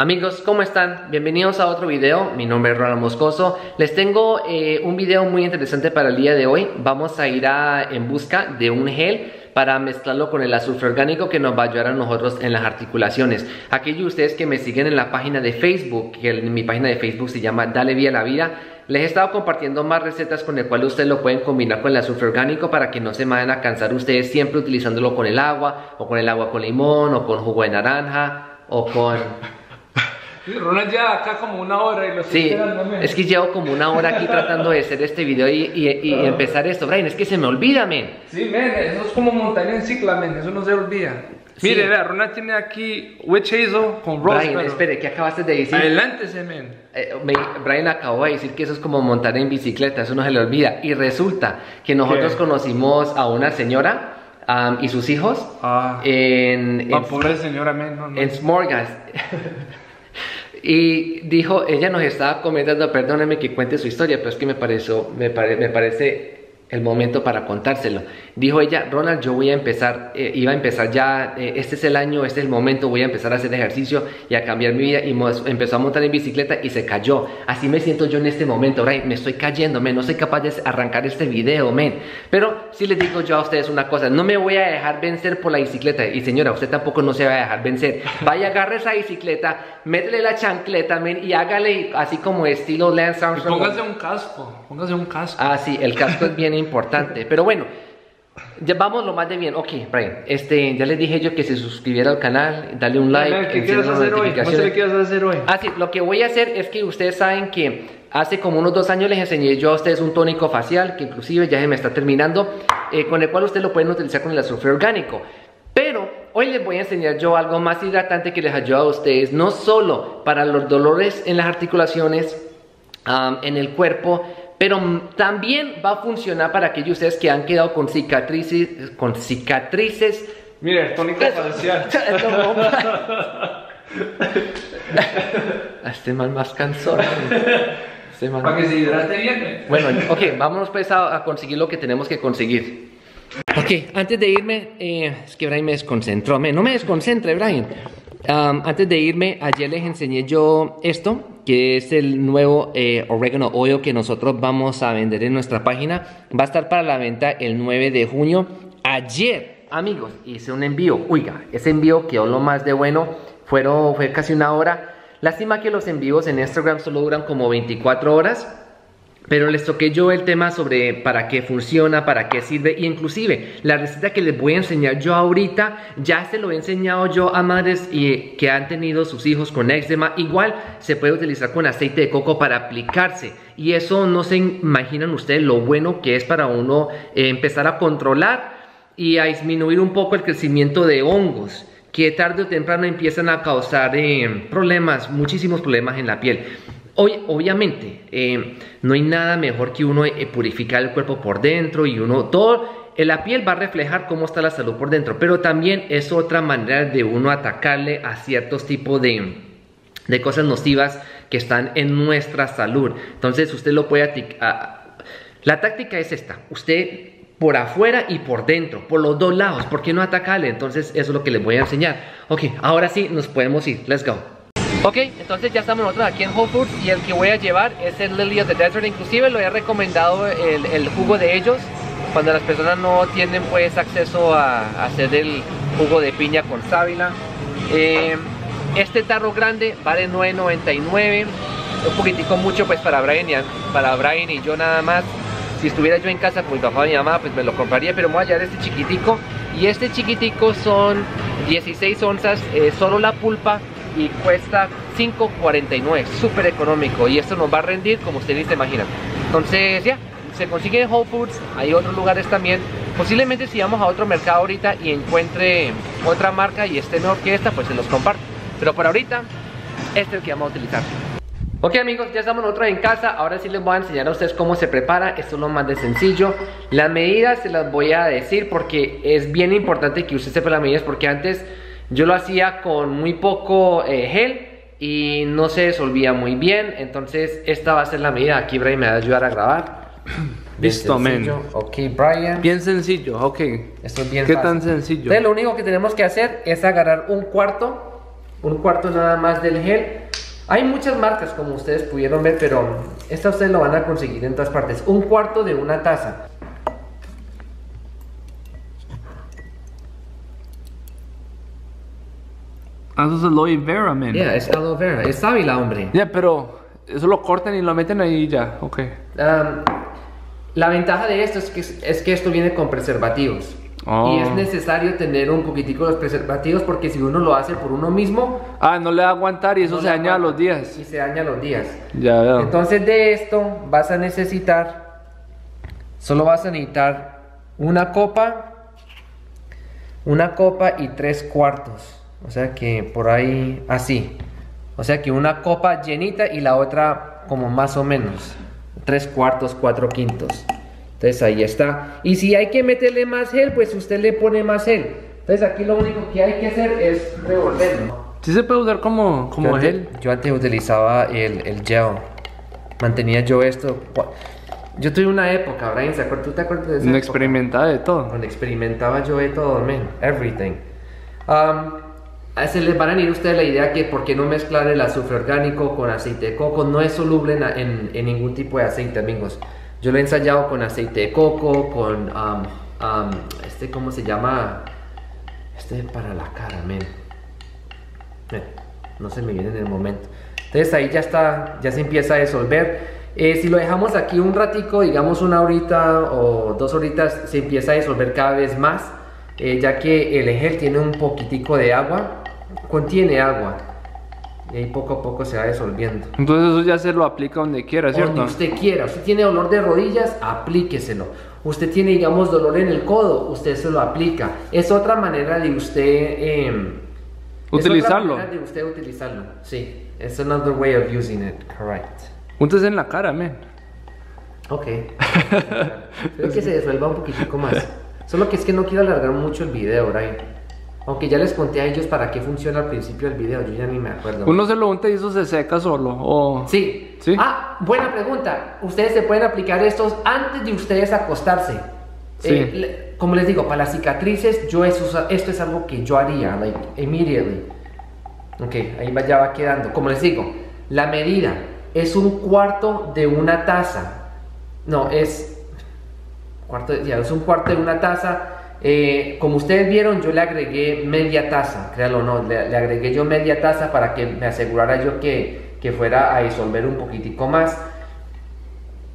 Amigos, ¿cómo están? Bienvenidos a otro video. Mi nombre es Ronald Moscoso. Les tengo un video muy interesante para el día de hoy. Vamos a ir en busca de un gel para mezclarlo con el azufre orgánico que nos va a ayudar a nosotros en las articulaciones. Aquellos de ustedes que me siguen en la página de Facebook, que mi página de Facebook se llama Dale Vía a la Vida, les he estado compartiendo más recetas con el cual ustedes lo pueden combinar con el azufre orgánico para que no se vayan a cansar ustedes siempre utilizándolo con el agua, o con el agua con limón, o con jugo de naranja, o con... Ronald ya acá como una hora y lo estoy esperando, man. Es que llevo como una hora aquí tratando de hacer este video y empezar esto, Brian, es que se me olvida, men. Sí, men, eso es como montaña en cicla, men, eso no se olvida. Sí. Mire, vea, Ronald tiene aquí Witch Hazel con Rose. Brian, espere, ¿qué acabaste de decir? Adelántese, men. Brian acabó de decir que eso es como montar en bicicleta, eso no se le olvida. Y resulta que nosotros conocimos a una señora y sus hijos pobre señora, men, en Smorgas. Y dijo, ella nos estaba comentando, perdónenme que cuente su historia, pero es que me parece el momento para contárselo. Dijo ella, Ronald, yo voy a empezar, iba a empezar ya, este es el año, este es el momento, voy a empezar a hacer ejercicio y a cambiar mi vida. Y empezó a montar en bicicleta y se cayó. Así me siento yo en este momento, Brian, me estoy cayendo, man, no soy capaz de arrancar este video, men. Pero sí les digo yo a ustedes una cosa, no me voy a dejar vencer por la bicicleta. Y señora, usted tampoco no se va a dejar vencer. Vaya, agarre esa bicicleta, métele la chancleta, men, y hágale así como estilo Lance Armstrong. Y póngase un casco, Ah, sí, el casco es bien importante, pero bueno, ya vamos lo más de bien. Ok, Brian, ya les dije yo que se suscribiera al canal, dale un like. ¿Qué quieres hacer hoy? ¿Qué quieres hacer hoy? Ah, sí, lo que voy a hacer es que ustedes saben que hace como unos 2 años les enseñé yo a ustedes un tónico facial, que inclusive ya se me está terminando, con el cual ustedes lo pueden utilizar con el azufre orgánico. Pero hoy les voy a enseñar yo algo más hidratante que les ayuda a ustedes, no solo para los dolores en las articulaciones, en el cuerpo, pero también va a funcionar para aquellos ustedes que han quedado con cicatrices, Mire, el tónico facial. Este man más cansón. Este man para que se hidrate bien. Bueno, ok, vámonos pues a conseguir lo que tenemos que conseguir. Ok, antes de irme, es que Brian me desconcentró. No me desconcentre, Brian. Antes de irme, ayer les enseñé yo esto, que es el nuevo orégano oil que nosotros vamos a vender en nuestra página. Va a estar para la venta el 9 de junio. Ayer, amigos, hice un envío. Oiga, ese envío quedó lo más de bueno. Fue casi una hora. Lástima que los envíos en Instagram solo duran como 24 horas. Pero les toqué yo el tema sobre para qué funciona, para qué sirve, y inclusive la receta que les voy a enseñar yo ahorita ya se lo he enseñado yo a madres que han tenido sus hijos con eczema. Igual se puede utilizar con aceite de coco para aplicarse, y eso no se imaginan ustedes lo bueno que es para uno empezar a controlar y a disminuir un poco el crecimiento de hongos que tarde o temprano empiezan a causar problemas, muchísimos problemas en la piel. Obviamente, no hay nada mejor que uno purificar el cuerpo por dentro, y uno, la piel va a reflejar cómo está la salud por dentro, pero también es otra manera de uno atacarle a ciertos tipos de cosas nocivas que están en nuestra salud. Entonces usted lo puede aplicar. La táctica es esta, usted por afuera y por dentro, por los dos lados, ¿por qué no atacarle? Entonces eso es lo que les voy a enseñar. Ok, ahora sí nos podemos ir, let's go. Ok, entonces ya estamos nosotros aquí en Whole Foods, y el que voy a llevar es el Lily of the Desert. Inclusive lo he recomendado el jugo de ellos cuando las personas no tienen pues acceso a hacer el jugo de piña con sábila. Este tarro grande vale $9.99, un poquitico mucho pues para Brian y yo nada más. Si estuviera yo en casa con mi papá o mi mamá pues me lo compraría, pero me voy a llevar este chiquitico, y este chiquitico son 16 onzas, solo la pulpa, y cuesta $5.49, súper económico, y esto nos va a rendir como ustedes se imaginan. Entonces ya, se consigue en Whole Foods, hay otros lugares también. Posiblemente si vamos a otro mercado ahorita y encuentre otra marca y esté mejor que esta, pues se los comparto, pero por ahorita este es el que vamos a utilizar. Ok, amigos, ya estamos nosotros en casa. Ahora sí les voy a enseñar a ustedes cómo se prepara. Esto es lo más de sencillo. Las medidas se las voy a decir porque es bien importante que usted sepa las medidas, porque antes yo lo hacía con muy poco gel y no se disolvía muy bien. Entonces esta va a ser la medida. Aquí Brian me va a ayudar a grabar. Listo, men. Ok, Brian. Bien sencillo, ok. Esto es bien fácil. ¿Qué tan sencillo? Entonces, lo único que tenemos que hacer es agarrar un cuarto un cuarto nada más del gel. Hay muchas marcas, como ustedes pudieron ver, pero esta ustedes lo van a conseguir en todas partes. Un cuarto de una taza. Eso es aloe vera, man. Yeah, es aloe vera. Es sábila, hombre. Yeah, pero eso lo cortan y lo meten ahí y ya. Ok. La ventaja de esto es que esto viene con preservativos. Oh. Y es necesario tener un poquitico de los preservativos, porque si uno lo hace por uno mismo, no le va a aguantar y eso no se daña a los días. Y se daña a los días. Ya veo. Entonces de esto vas a necesitar, solo vas a necesitar una copa y 3/4. O sea que por ahí, así. O sea que una copa llenita y la otra como más o menos 3/4, 4/5. Entonces ahí está. Y si hay que meterle más gel, pues usted le pone más gel. Entonces aquí lo único que hay que hacer es revolverlo. ¿Sí se puede usar como gel? Yo antes utilizaba el gel. Mantenía yo esto. Yo tuve una época, Brian, ¿tú te acuerdas de eso? Donde experimentaba de todo. Donde experimentaba yo de todo, man. Everything. Se les van a ir a ustedes la idea que por qué no mezclar el azufre orgánico con aceite de coco. No es soluble en ningún tipo de aceite, amigos. Yo lo he ensayado con aceite de coco, con ¿cómo se llama? Este para la cara, men. No se me viene en el momento. Entonces ahí ya está, ya se empieza a disolver. Si lo dejamos aquí un ratico, digamos una horita o 2 horitas, se empieza a disolver cada vez más. Ya que el gel tiene un poquitico de agua, contiene agua, y ahí poco a poco se va disolviendo. Entonces eso ya se lo aplica donde quiera, ¿cierto? Donde usted quiera. Usted tiene dolor de rodillas, aplíqueselo. Usted tiene, digamos, dolor en el codo, usted se lo aplica. Es otra manera de usted utilizarlo. Es otra manera de usted utilizarlo, sí. It's another way of using it, correct. Entonces en la cara, man. Ok. Creo que se disuelva un poquitico más. Solo que es que no quiero alargar mucho el video, Brian. Aunque ya les conté a ellos para qué funciona al principio del video, yo ya ni me acuerdo. Uno se lo unta y eso se seca solo, o... Sí. ¿Sí? Buena pregunta. Ustedes se pueden aplicar estos antes de ustedes acostarse. Sí. Como les digo, para las cicatrices, esto es algo que yo haría, like, immediately. Ok, ahí ya va quedando. Como les digo, la medida es 1/4 de una taza. No, es... es 1/4 de una taza. Como ustedes vieron, yo le agregué media taza, créanlo o no, le agregué yo media taza para que me asegurara yo que fuera a disolver un poquitico más.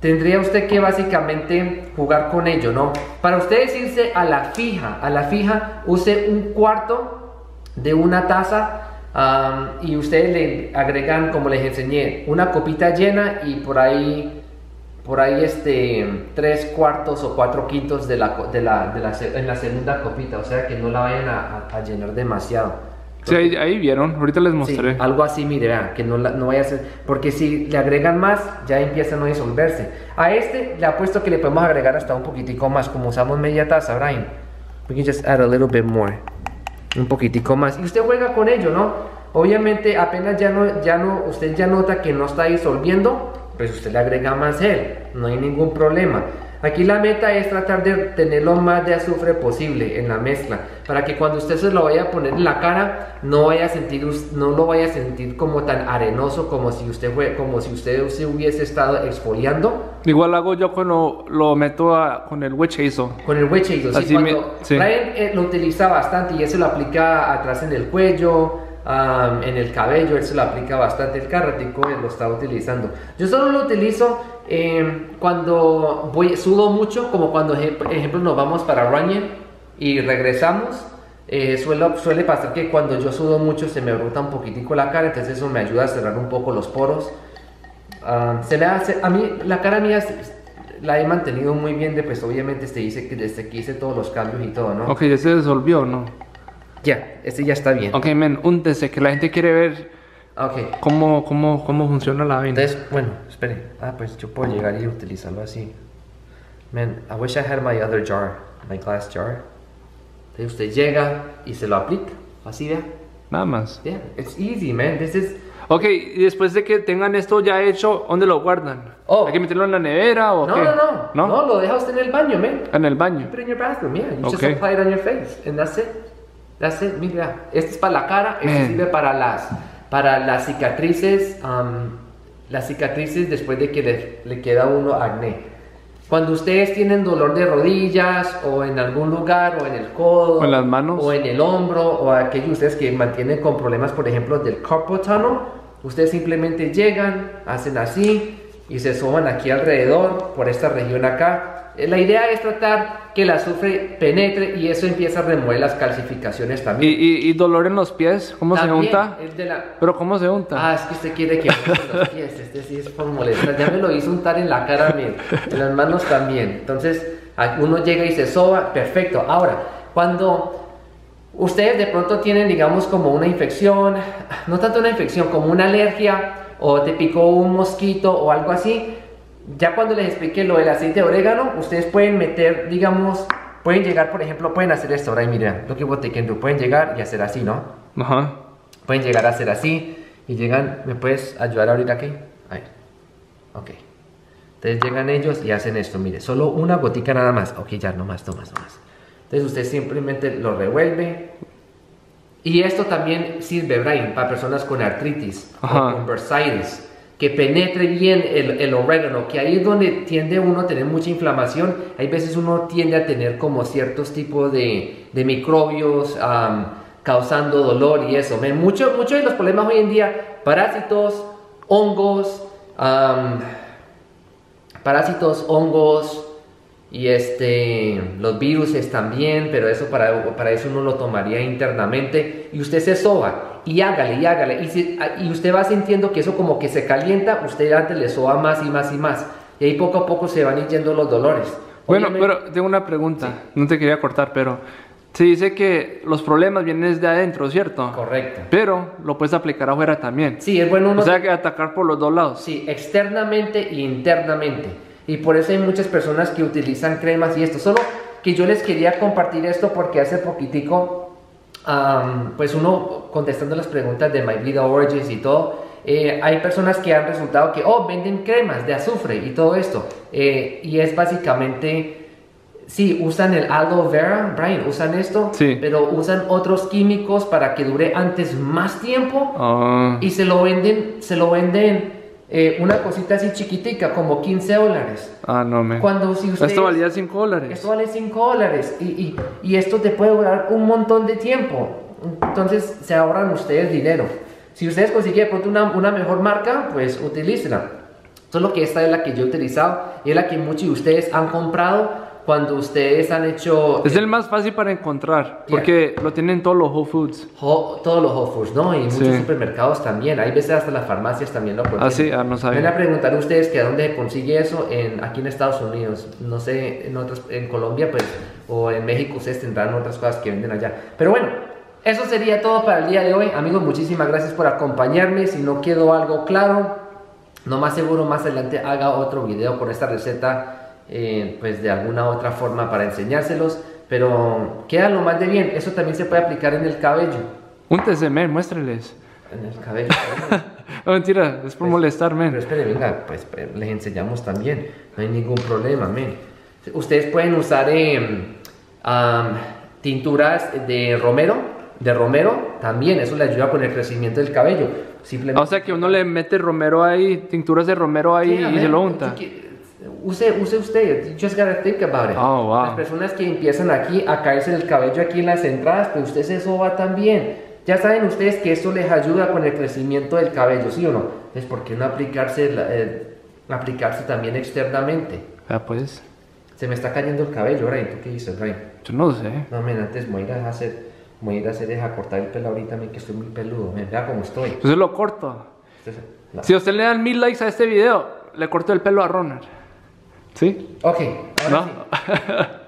Tendría usted que básicamente jugar con ello, ¿no? Para ustedes irse a la fija, use 1/4 de una taza. Y ustedes le agregan, como les enseñé, una copita llena y por ahí 3/4 o 4/5 en la segunda copita, o sea que no la vayan a llenar demasiado. Entonces, sí, ahí vieron, ahorita les mostré. Sí, algo así, mire, que no vaya a ser, porque si le agregan más, ya empiezan a disolverse. A este le apuesto que le podemos agregar hasta un poquitico más, como usamos media taza, Brian. We can just add a little bit more. Un poquitico más, y usted juega con ello, ¿no? Obviamente apenas usted ya nota que no está disolviendo, pues usted le agrega más gel, no hay ningún problema. Aquí la meta es tratar de tener lo más de azufre posible en la mezcla, para que cuando usted se lo vaya a poner en la cara, no lo vaya a sentir como tan arenoso, como si usted se hubiese estado exfoliando. Igual hago yo cuando lo meto con el Witch Hazel. Con el Witch Hazel, sí. Sí. Brian lo utiliza bastante y eso lo aplica atrás en el cuello. En el cabello, él se lo aplica bastante. El carratico él lo está utilizando. Yo solo lo utilizo cuando sudo mucho, como cuando, por ejemplo, nos vamos para running y regresamos. Suele pasar que cuando yo sudo mucho se me brota un poquitico la cara, entonces eso me ayuda a cerrar un poco los poros. A mí la cara mía la he mantenido muy bien, pues obviamente dice que desde que hice todos los cambios y todo, ¿no? Ok, ya se resolvió, ¿no? Ya, ya está bien. Ok, men, úntese, que la gente quiere ver cómo funciona la vaina. Entonces, bueno, espere. Pues yo puedo llegar y utilizarlo así. Man, I wish I had my other jar, my glass jar. Entonces usted llega y se lo aplica, así, vea. Nada más. Yeah, it's easy, man, this is... Ok, y después de que tengan esto ya hecho, ¿dónde lo guardan? Oh. ¿Hay que meterlo en la nevera o qué? No, lo deja usted en el baño, man. En el baño. You put it in your bathroom, yeah. You just apply it on your face, and that's it. Mira, este es para la cara, este sirve para las cicatrices, las cicatrices después de que le queda a uno acné. Cuando ustedes tienen dolor de rodillas o en algún lugar o en el codo o en las manos o en el hombro, o aquellos ustedes que mantienen con problemas, por ejemplo, del carpal tunnel, ustedes simplemente llegan, hacen así y se soban aquí alrededor por esta región acá. La idea es tratar que el azufre penetre y eso empieza a remover las calcificaciones también. ¿Y dolor en los pies? ¿Cómo también se unta? ¿Pero cómo se unta? Ah, es que usted quiere que los pies, este sí es por molestar. Ya me lo hizo untar en la cara, en las manos también. Entonces, uno llega y se soba, perfecto. Ahora, cuando ustedes de pronto tienen, digamos, como una infección, no tanto una infección, como una alergia, o te picó un mosquito o algo así, ya cuando les expliqué lo del aceite de orégano, ustedes pueden meter, digamos, pueden llegar, por ejemplo, pueden hacer esto, ahora miren, lo que voy a pueden llegar y hacer así, ¿no? Ajá. Pueden llegar a hacer así y llegan, ¿me puedes ayudar a abrir aquí? Ahí. Ok. Entonces llegan ellos y hacen esto, mire, solo una gotica nada más. Ok, ya, no más, no más, no más. Entonces usted simplemente lo revuelve. Y esto también sirve, Brian, para personas con artritis, o con bursitis, que penetre bien el orégano, que ahí es donde tiende uno a tener mucha inflamación. Hay veces uno tiende a tener como ciertos tipos de microbios causando dolor y eso. Muchos de los problemas hoy en día, parásitos, hongos, y los virus también, pero eso para eso uno lo tomaría internamente. Y usted se soba y hágale y hágale, y usted va sintiendo que eso como que se calienta, usted antes le soba más y más y más, y ahí poco a poco se van yendo los dolores. Obviamente, bueno, pero tengo una pregunta, sí. No te quería cortar, pero se dice que los problemas vienen desde adentro, ¿cierto? Correcto. Pero lo puedes aplicar afuera también. Sí, es bueno uno... O sea, que atacar por los dos lados. Sí, externamente e internamente. Y por eso hay muchas personas que utilizan cremas y esto. Solo que yo les quería compartir esto porque hace poquitico, pues uno contestando las preguntas de My Vida Origins y todo, hay personas que han resultado que, oh, venden cremas de azufre y todo esto. Y es básicamente, sí, usan el aloe vera, Brian, usan esto, sí, pero usan otros químicos para que dure antes más tiempo. Y se lo venden. Una cosita así chiquitica, como $15. Ah, no, me. Cuando si ustedes, esto valía $5. Esto vale $5 y esto te puede durar un montón de tiempo. Entonces se ahorran ustedes dinero. Si ustedes consiguen una mejor marca, pues utilícenla. Solo que esta es la que yo he utilizado y es la que muchos de ustedes han comprado cuando ustedes han hecho... Es el más fácil para encontrar, porque lo tienen todos los Whole Foods. Todos los Whole Foods, ¿no? Y muchos supermercados también. Hay veces hasta las farmacias también lo contienen. Ah, sí, no sabía. Ven a preguntar a ustedes que a dónde consigue eso aquí en Estados Unidos. No sé, en Colombia, pues, o en México ustedes tendrán otras cosas que venden allá. Pero bueno, eso sería todo para el día de hoy. Amigos, muchísimas gracias por acompañarme. Si no quedó algo claro, no más seguro, más adelante haga otro video con esta receta. Pues de alguna otra forma para enseñárselos, pero queda lo más de bien. Eso también se puede aplicar en el cabello. Úntese, men, muéstreles. En el cabello. No, mentira, es por molestar, men. Pero espere, venga, pues les enseñamos también. No hay ningún problema, men. Ustedes pueden usar tinturas de romero también. Eso le ayuda con el crecimiento del cabello. Simplemente... O sea que uno le mete romero ahí, tinturas de romero ahí, y se lo unta. Use usted, you just gotta think about it. Oh, wow. Las personas que empiezan aquí a caerse el cabello aquí en las entradas, pues usted se soba también. Ya saben ustedes que eso les ayuda con el crecimiento del cabello, ¿sí o no? Entonces, ¿por qué no aplicarse también externamente? Ah, pues. Se me está cayendo el cabello, Brian. ¿Tú qué dices, Brian? Yo no sé. No, men, antes voy a ir a hacer es a cortar el pelo ahorita, men, que estoy muy peludo. Men, vea cómo estoy. Entonces lo corto. Entonces, no. Si usted le dan 1000 likes a este video, le corto el pelo a Ronald. ¿Sí? Ok, ahora sí.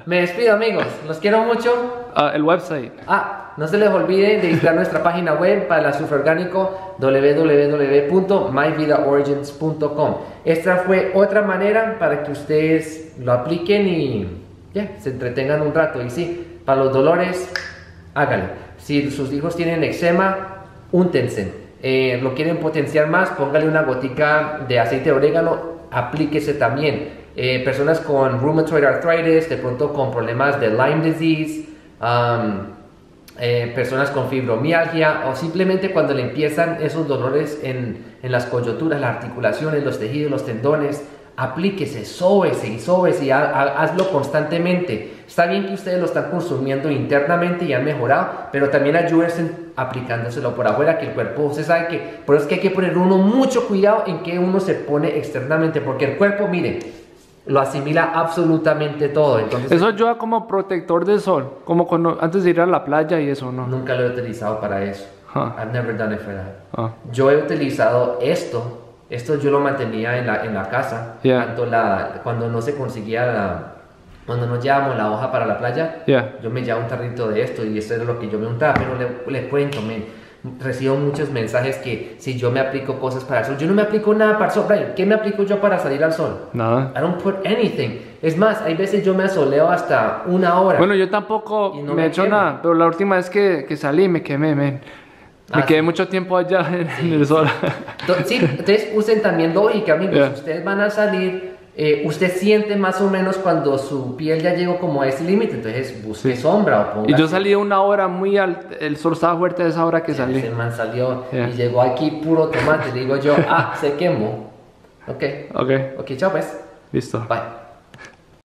Me despido, amigos, los quiero mucho. El website. No se les olvide de visitar nuestra página web para el azufre orgánico, www.myvidaorigins.com. Esta fue otra manera para que ustedes lo apliquen y se entretengan un rato. Y sí, para los dolores, háganlo. Si sus hijos tienen eczema, úntense. Lo quieren potenciar más, póngale una gotica de aceite de orégano, aplíquese también. Personas con rheumatoid arthritis, de pronto con problemas de Lyme disease, personas con fibromialgia, o simplemente cuando le empiezan esos dolores en las coyunturas, las articulaciones, los tejidos, los tendones, aplíquese, sóbese y sóbese y hazlo constantemente. Está bien que ustedes lo están consumiendo internamente y han mejorado, pero también ayúdense aplicándoselo por afuera, que el cuerpo, usted sabe que por eso es que hay que poner uno mucho cuidado en que uno se pone externamente, porque el cuerpo, mire, lo asimila absolutamente todo. Entonces, eso ayuda como protector del sol, como cuando, antes de ir a la playa y eso, ¿no? Nunca lo he utilizado para eso. Huh. I've never done it for that. Yo he utilizado esto. Esto yo lo mantenía en la casa, yeah. Tanto cuando no se conseguía, cuando nos llevábamos la hoja para la playa, yeah. Yo me llevaba un tarrito de esto y eso era lo que yo me untaba, pero les cuento, recibo muchos mensajes que si yo me aplico cosas para el sol. Yo no me aplico nada para el sol, Brian. ¿Qué me aplico yo para salir al sol? Nada. I don't put anything. Es más, hay veces yo me asoleo hasta una hora. Bueno, yo tampoco no me he hecho nada, pero la última vez que salí me quemé, man. Me quedé mucho tiempo allá en el sol. Sí, ustedes usen también lógica, amigos. Yeah. Ustedes van a salir, usted siente más o menos cuando su piel ya llegó como a ese límite, entonces busque sí. Sombra. O y yo salí una hora muy alta, el sol estaba fuerte a esa hora que salí. Ese man salió yeah. Y llegó aquí puro tomate, le digo yo, se quemó. Ok, chao pues. Listo. Bye.